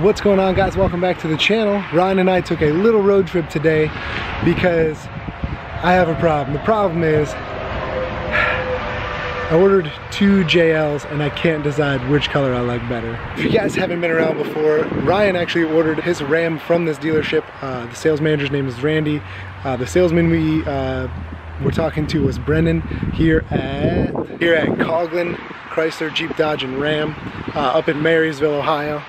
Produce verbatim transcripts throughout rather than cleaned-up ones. What's going on, guys? Welcome back to the channel. Ryan and I took a little road trip today because I have a problem. The problem is I ordered two J Ls and I can't decide which color I like better. If you guys haven't been around before, Ryan actually ordered his Ram from this dealership. Uh, the sales manager's name is Randy. Uh, the salesman we uh, were talking to was Brendan here at, here at Coughlin Chrysler Jeep Dodge and Ram uh, up in Marysville, Ohio.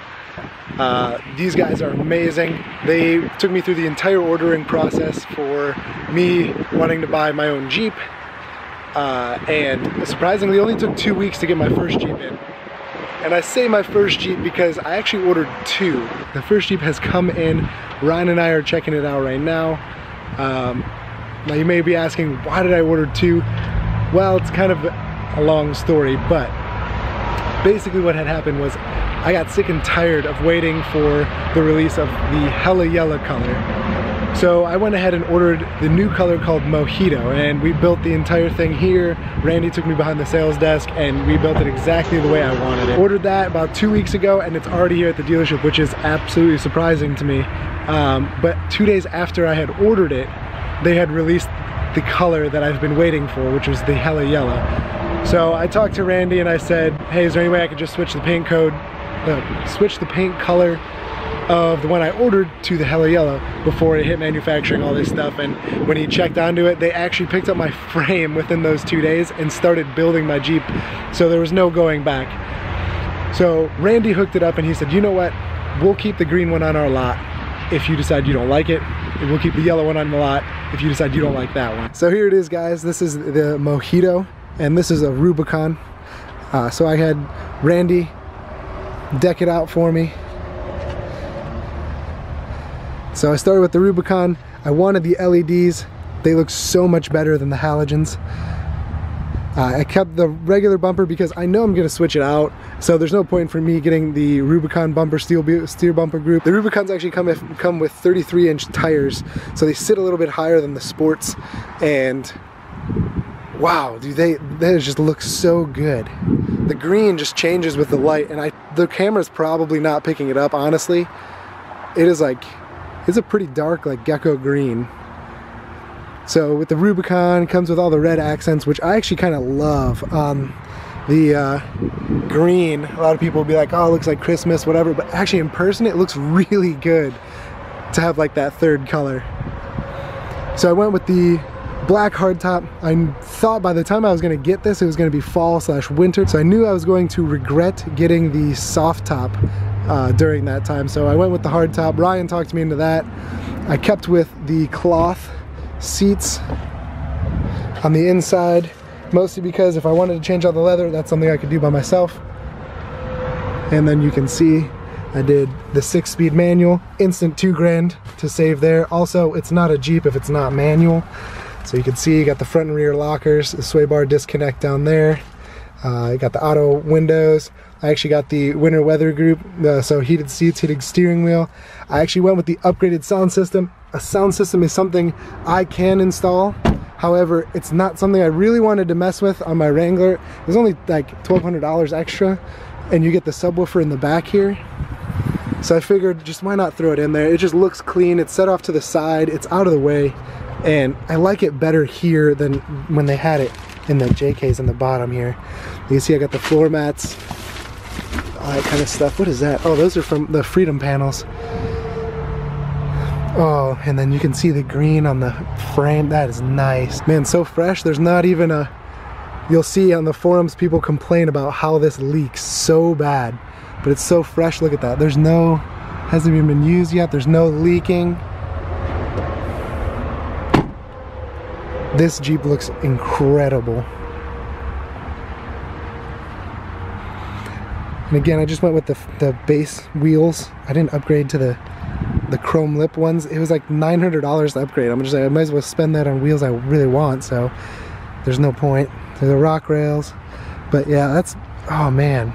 Uh, these guys are amazing. They took me through the entire ordering process for me wanting to buy my own Jeep, uh, and surprisingly only took two weeks to get my first Jeep in. And I say my first Jeep because I actually ordered two. The first Jeep has come in. Ryan and I are checking it out right now. Um, now you may be asking, why did I order two? Well, it's kind of a long story, but basically what had happened was I got sick and tired of waiting for the release of the Hella Yellow color. So I went ahead and ordered the new color called Mojito, and we built the entire thing here. Randy took me behind the sales desk and we built it exactly the way I wanted it. Ordered that about two weeks ago and it's already here at the dealership, which is absolutely surprising to me. Um, but two days after I had ordered it, they had released the color that I've been waiting for, which was the Hella Yellow. So I talked to Randy and I said, hey, is there any way I could just switch the paint code? Uh, switch the paint color of the one I ordered to the Hella Yellow before it hit manufacturing, all this stuff. And when he checked onto it, they actually picked up my frame within those two days and started building my Jeep. So there was no going back. So Randy hooked it up and he said, you know what? We'll keep the green one on our lot. If you decide you don't like it, we'll keep the yellow one on the lot if you decide you don't like that one. So here it is, guys. This is the Mojito and this is a Rubicon. Uh, so I had Randy deck it out for me. So I started with the Rubicon. I wanted the L E Ds. They look so much better than the halogens. Uh, I kept the regular bumper because I know I'm gonna switch it out, so there's no point for me getting the Rubicon bumper steel steer bumper group. The Rubicons actually come with, come with thirty-three inch tires, so they sit a little bit higher than the sports, and wow, do they, they just look so good. The green just changes with the light, and I the camera's probably not picking it up, honestly. It is like, it's a pretty dark, like gecko green. So with the Rubicon, comes with all the red accents, which I actually kind of love. Um, the uh, green, a lot of people will be like, oh, it looks like Christmas, whatever, but actually in person, it looks really good to have like that third color. So I went with the black hardtop. I thought by the time I was gonna get this, it was gonna be fall slash winter. So I knew I was going to regret getting the soft top uh, during that time. So I went with the hardtop. Ryan talked me into that. I kept with the cloth seats on the inside, mostly because if I wanted to change all the leather, that's something I could do by myself. And then you can see I did the six speed manual, instant two grand to save there. Also, it's not a Jeep if it's not manual. So you can see you got the front and rear lockers, the sway bar disconnect down there. Uh, you got the auto windows. I actually got the winter weather group, uh, so heated seats, heated steering wheel. I actually went with the upgraded sound system. A sound system is something I can install. However, it's not something I really wanted to mess with on my Wrangler. It was only like twelve hundred dollars extra, and you get the subwoofer in the back here. So I figured, just why not throw it in there? It just looks clean. It's set off to the side. It's out of the way. And I like it better here than when they had it in the J Ks in the bottom here. You can see I got the floor mats, all that kind of stuff. What is that? Oh, those are from the Freedom Panels. Oh, and then you can see the green on the frame. That is nice. Man, so fresh. There's not even a... You'll see on the forums people complain about how this leaks so bad. But it's so fresh. Look at that. There's no... Hasn't even been used yet. There's no leaking. This Jeep looks incredible. And again, I just went with the, the base wheels. I didn't upgrade to the, the chrome lip ones. It was like nine hundred dollars to upgrade. I'm just like, I might as well spend that on wheels I really want, so there's no point. There's the rock rails. But yeah, that's, oh man.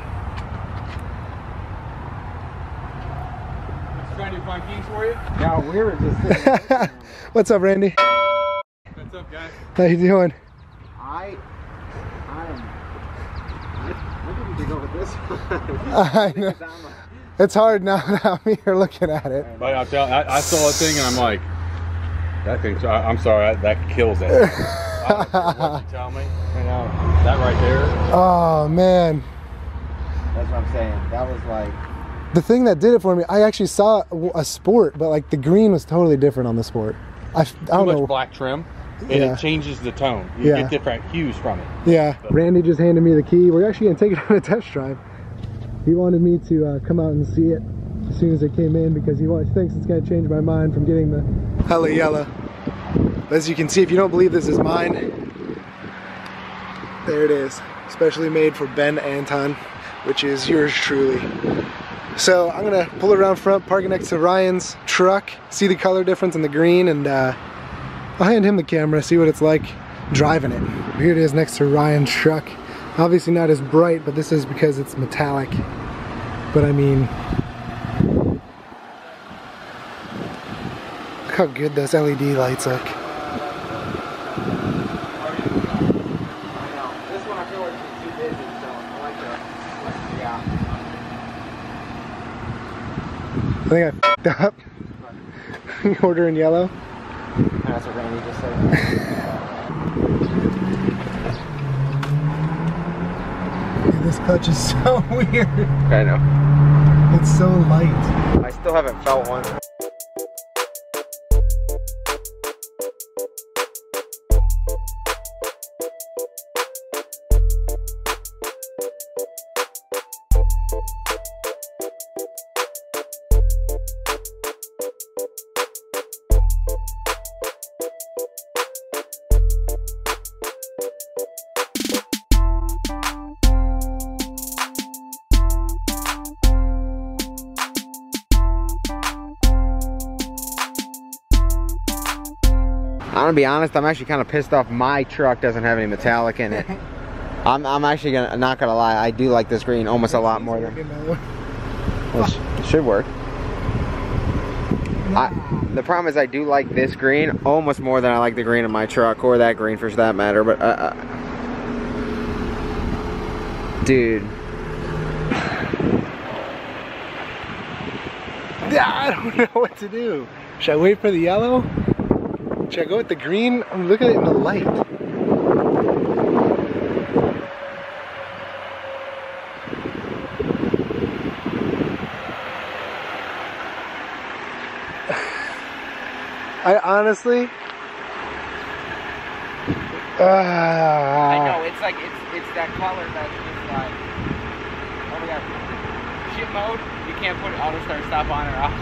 Trying to find keys for you? No, we were just sitting. What's up, Randy? What's up, guys? How you doing? I, I am, I didn't think over this I know. It's hard now that I'm here looking at it. But I'll tell, I, I saw a thing and I'm like, that thing, I'm sorry, I, that kills it. I don't care what you tell me, you know, that right there. Oh, man. That's what I'm saying. That was like... The thing that did it for me, I actually saw a Sport, but like the green was totally different on the Sport. I, I don't know. Too much black trim, and yeah. It changes the tone. You yeah. get different hues from it. Yeah. But Randy just handed me the key. We're actually going to take it on a test drive. He wanted me to uh, come out and see it as soon as I came in because he thinks it's going to change my mind from getting the Hella Yella. As you can see, if you don't believe this is mine, there it is. Specially made for Ben Anton, which is yours truly. So I'm gonna pull around front, park it next to Ryan's truck, see the color difference in the green, and uh, I'll hand him the camera, see what it's like driving it. Here it is next to Ryan's truck. Obviously not as bright, but this is because it's metallic. But I mean, look how good those L E D lights look. I think I f***ed up. Ordering yellow. That's what Randy just said. Dude, this clutch is so weird. I know. It's so light. I still haven't felt one. I'm gonna be honest, I'm actually kind of pissed off my truck doesn't have any metallic in it. I'm, I'm actually gonna, not gonna lie, I do like this green almost a lot more than... Well, it should work. I, the problem is I do like this green almost more than I like the green in my truck, or that green for that matter, but... Uh, uh, dude. I don't know what to do. Should I wait for the yellow? Should I go with the green? I mean, look at it in the light. I honestly... Uh, I know, it's like, it's, it's that color that is like... Oh my god. Shit mode, you can't put auto start stop on or off.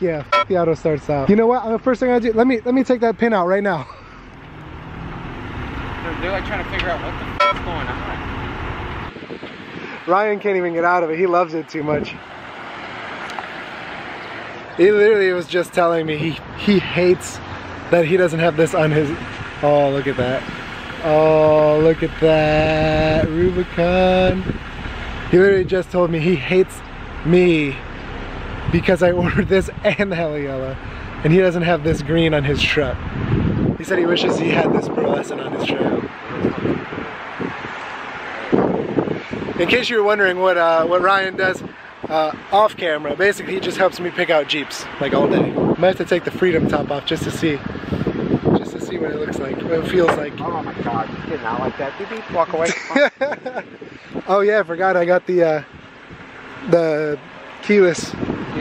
Yeah, f the auto starts out. You know what? The first thing I do, let me let me take that pin out right now. They're, they're like trying to figure out what the f is going on. Ryan can't even get out of it. He loves it too much. He literally was just telling me he he hates that he doesn't have this on his. Oh, look at that! Oh, look at that Rubicon. He literally just told me he hates me because I ordered this and the Hella Yella, and he doesn't have this green on his truck. He said he wishes he had this pearlescent on his truck. In case you were wondering what uh, what Ryan does uh, off camera, basically he just helps me pick out Jeeps like all day. I might have to take the Freedom top off just to see, just to see what it looks like, what it feels like. Oh my God, you did not like that. Did you walk away? Oh yeah, I forgot I got the uh, the keyless.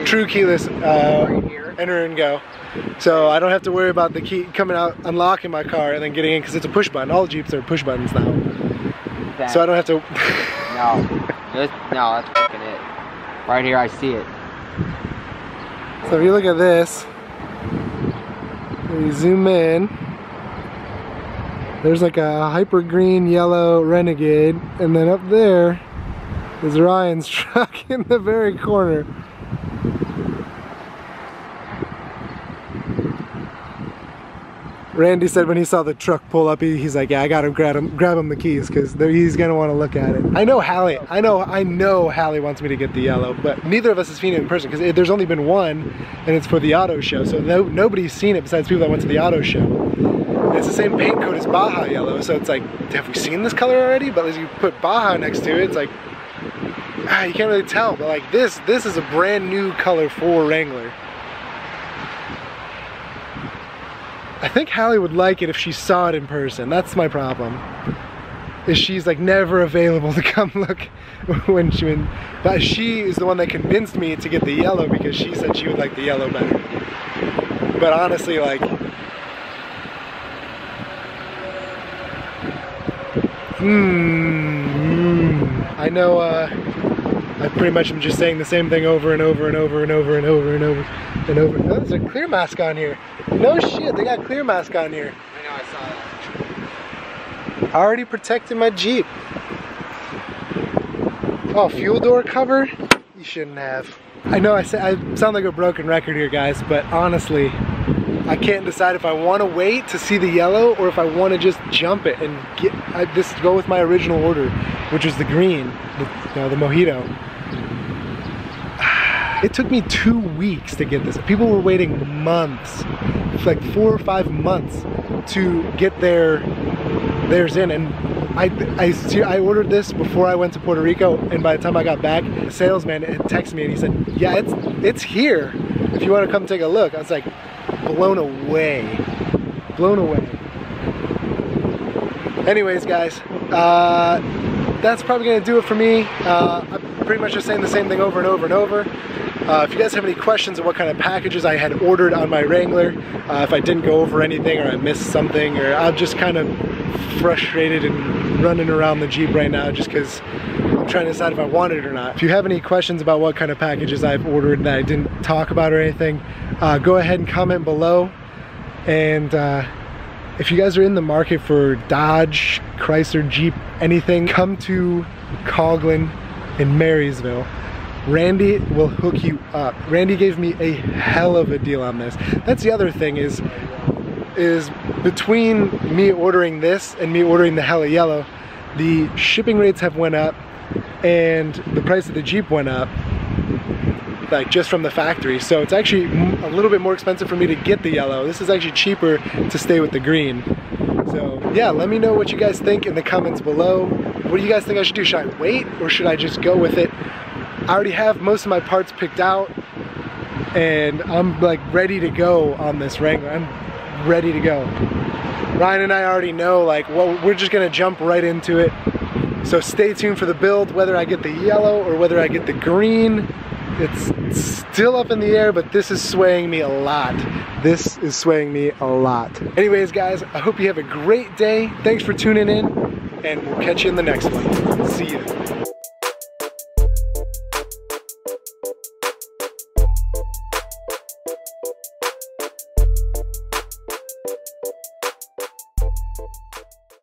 True keyless uh, enter and go, so I don't have to worry about the key coming out, unlocking my car, and then getting in because it's a push button. All Jeeps are push buttons now, that, so I don't have to. no, this, no, that's fucking it. Right here, I see it. So if you look at this, you zoom in. There's like a hyper green, yellow Renegade, and then up there is Ryan's truck in the very corner. Randy said when he saw the truck pull up, he, he's like, yeah, I gotta grab him, grab him the keys, because he's gonna want to look at it. I know Hallie, I know, I know Hallie wants me to get the yellow, but neither of us has seen it in person, because there's only been one, and it's for the auto show, so no, nobody's seen it besides people that went to the auto show. And it's the same paint coat as Baja yellow, so it's like, have we seen this color already? But as you put Baja next to it, it's like, ah, you can't really tell, but like this, this is a brand new color for Wrangler. I think Hallie would like it if she saw it in person. That's my problem. Is she's like never available to come look when she when, but she is the one that convinced me to get the yellow, because she said she would like the yellow better. But honestly, like, mm, I know. Uh, I pretty much am just saying the same thing over and over and over and over and over and over and over. Oh, there's a clear mask on here. No shit, they got clear mask on here. I know, I saw it. I already protected my Jeep. Oh, fuel door cover? You shouldn't have. I know I, say, I sound like a broken record here, guys, but honestly, I can't decide if I want to wait to see the yellow or if I want to just jump it and get, I just go with my original order, which is the green, the, you know, the Mojito. It took me two weeks to get this. People were waiting months, like four or five months, to get their theirs in. And I, I, I ordered this before I went to Puerto Rico, and by the time I got back, the salesman had texted me and he said, yeah, it's, it's here if you want to come take a look. I was like, blown away, blown away. Anyways, guys, uh, that's probably gonna do it for me. Uh, I'm pretty much just saying the same thing over and over and over. Uh, if you guys have any questions on what kind of packages I had ordered on my Wrangler, uh, if I didn't go over anything or I missed something, or I'm just kind of frustrated and running around the Jeep right now just because I'm trying to decide if I want it or not. If you have any questions about what kind of packages I've ordered that I didn't talk about or anything, uh, go ahead and comment below. And uh, if you guys are in the market for Dodge, Chrysler, Jeep, anything, come to Coughlin in Marysville. Randy will hook you up. Randy gave me a hell of a deal on this. That's the other thing is, is between me ordering this and me ordering the Hella Yellow, the shipping rates have went up and the price of the Jeep went up, like just from the factory. So it's actually a little bit more expensive for me to get the yellow. This is actually cheaper to stay with the green. So yeah, let me know what you guys think in the comments below. What do you guys think I should do? Should I wait or should I just go with it? I already have most of my parts picked out and I'm like ready to go on this Wrangler. I'm ready to go. Ryan and I already know, like, well, we're just gonna jump right into it. So stay tuned for the build, whether I get the yellow or whether I get the green. It's still up in the air, but this is swaying me a lot. This is swaying me a lot. Anyways, guys, I hope you have a great day. Thanks for tuning in, and we'll catch you in the next one. See you.